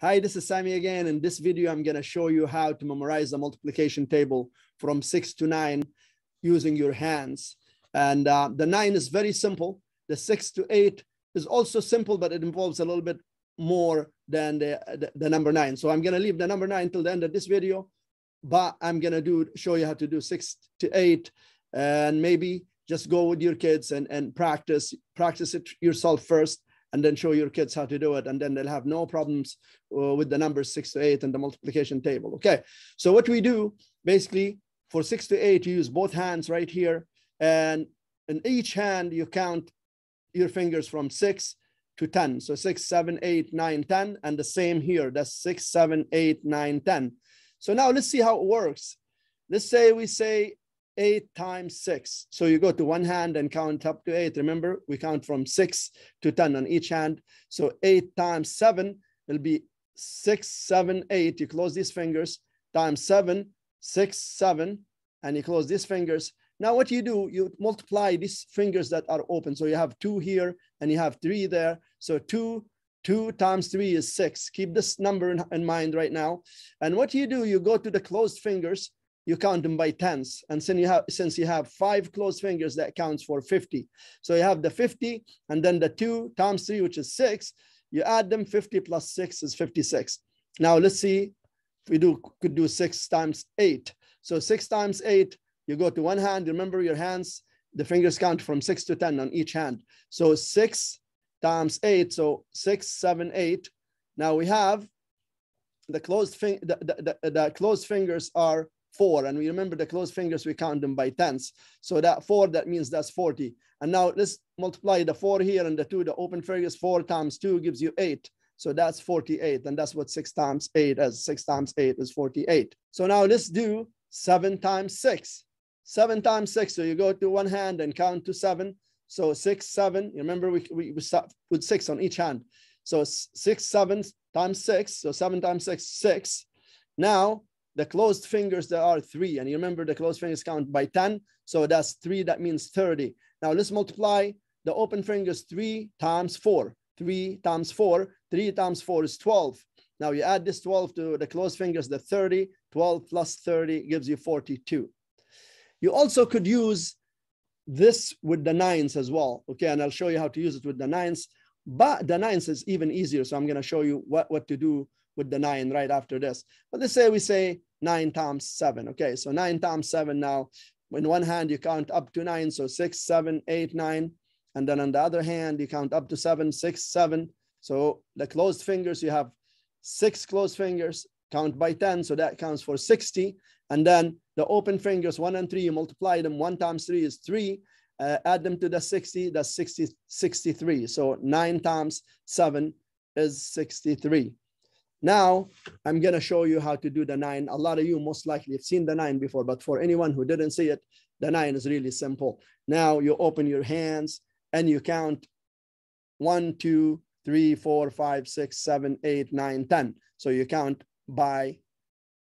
Hi, this is Sami again. In this video, I'm going to show you how to memorize the multiplication table from 6 to 9 using your hands. And the 9 is very simple. The 6 to 8 is also simple, but it involves a little bit more than the number 9. So I'm going to leave the number 9 till the end of this video, but I'm going to show you how to do 6 to 8, and maybe just go with your kids and practice it yourself first, and then show your kids how to do it, and then they'll have no problems with the numbers 6 to 8 and the multiplication table. Okay, so what we do basically for 6 to 8, you use both hands right here, and in each hand you count your fingers from 6 to 10. So 6, 7, 8, 9, 10, and the same here. That's 6, 7, 8, 9, 10. So now let's see how it works. Let's say we say 8 times 6. So you go to one hand and count up to 8. Remember, we count from 6 to 10 on each hand. So 8 times 7 will be 6, 7, 8. You close these fingers, times 7, 6, 7, and you close these fingers. Now what you do, you multiply these fingers that are open. So you have 2 here and you have 3 there. So 2 times 3 is 6. Keep this number in mind right now. And what you do, you go to the closed fingers, you count them by tens. And since you have 5 closed fingers, that counts for 50. So you have the 50, and then the 2 times 3, which is 6, you add them. 50 plus 6 is 56. Now let's see if we could do 6 times 8. So 6 times 8, you go to one hand. Remember your hands, the fingers count from 6 to 10 on each hand. So 6 times 8, so 6, 7, 8. Now we have the closed fingers are 4, and we remember the closed fingers, we count them by tens. So that 4, that means that's 40. And now let's multiply the 4 here and the 2, the open fingers. 4 times 2 gives you 8. So that's 48, and that's what 6 times 8 is. 6 times 8 is 48. So now let's do 7 times 6. 7 times 6, so you go to one hand and count to 7. So 6, 7, remember we start with 6 on each hand. So 6, 7 times 6, so 7 times 6, 6. Now the closed fingers, there are 3. And you remember the closed fingers count by 10. So that's 3, that means 30. Now let's multiply the open fingers, 3 times 4. 3 times 4, 3 times 4 is 12. Now you add this 12 to the closed fingers, the 30, 12 plus 30 gives you 42. You also could use this with the 9s as well. Okay, and I'll show you how to use it with the 9s, but the 9s is even easier. So I'm gonna show you what to do with the 9 right after this. But let's say we say 9 times 7. Okay, so 9 times 7 now. In one hand, you count up to 9, so 6, 7, 8, 9. And then on the other hand, you count up to 7, 6, 7. So the closed fingers, you have 6 closed fingers, count by 10, so that counts for 60. And then the open fingers, 1 and 3, you multiply them. 1 times 3 is 3. Add them to the 60, that's 63. So 9 times 7 is 63. Now, I'm going to show you how to do the 9. A lot of you most likely have seen the 9 before, but for anyone who didn't see it, the 9 is really simple. Now, you open your hands and you count 1, 2, 3, 4, 5, 6, 7, 8, 9, 10. So you count by,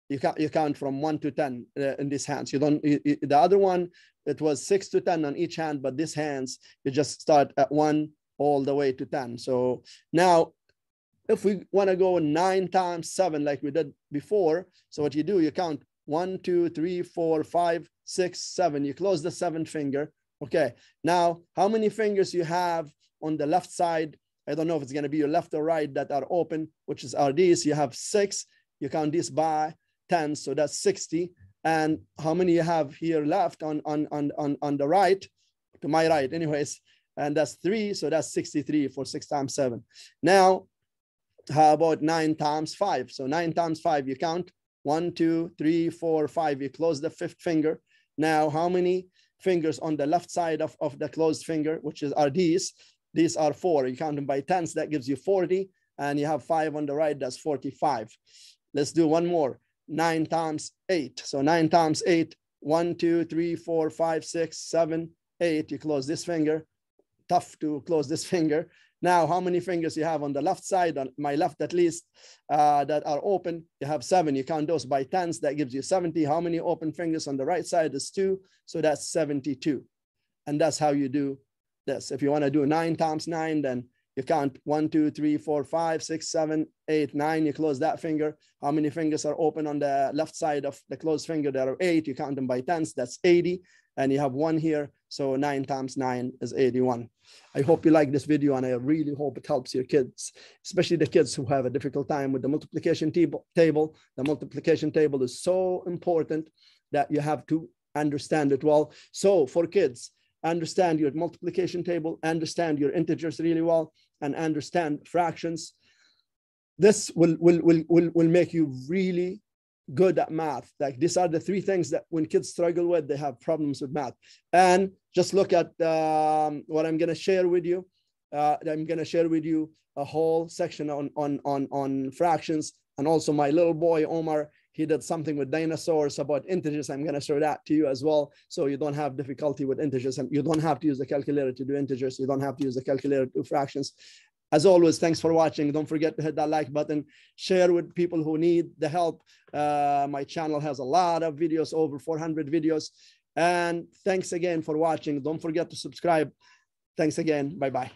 you count from 1 to 10 in these hands. You don't, the other one, it was 6 to 10 on each hand, but these hands, you just start at 1 all the way to 10. So now, if we want to go 9 times 7 like we did before, so what you do, you count 1, 2, 3, 4, 5, 6, 7. You close the 7th finger. Okay, now how many fingers you have on the left side? I don't know if it's going to be your left or right that are open, which is are these. You have 6. You count this by 10, so that's 60. And how many you have here left on the right, to my right anyways, and that's 3. So that's 63 for 6 times 7. Now, how about 9 times 5? So 9 times 5, you count 1, 2, 3, 4, 5. You close the 5th finger. Now, how many fingers on the left side of the closed finger, which is are these? These are 4. You count them by tens. That gives you 40. And you have 5 on the right. That's 45. Let's do one more. 9 times 8. So 9 times 8. 1, 2, 3, 4, 5, 6, 7, 8. You close this finger. Tough to close this finger. Now, how many fingers you have on the left side, on my left at least, that are open? You have 7. You count those by tens. That gives you 70. How many open fingers on the right side is 2? So that's 72. And that's how you do this. If you want to do 9 times 9, then you you count 1, 2, 3, 4, 5, 6, 7, 8, 9, you close that finger. How many fingers are open on the left side of the closed finger? There are 8, you count them by tens, that's 80. And you have 1 here, so 9 times 9 is 81. I hope you like this video, and I really hope it helps your kids, especially the kids who have a difficult time with the multiplication table. The multiplication table is so important that you have to understand it well. So for kids, understand your multiplication table, understand your integers really well, and understand fractions. This will make you really good at math. Like, these are the 3 things that when kids struggle with, they have problems with math. And just look at what I'm going to share with you. I'm going to share with you a whole section on fractions, and also my little boy Omar, he did something with dinosaurs about integers. I'm going to show that to you as well, so you don't have difficulty with integers, and you don't have to use the calculator to do integers. You don't have to use the calculator to do fractions. As always, thanks for watching. Don't forget to hit that like button. Share with people who need the help. My channel has a lot of videos, over 400 videos. And thanks again for watching. Don't forget to subscribe. Thanks again. Bye-bye.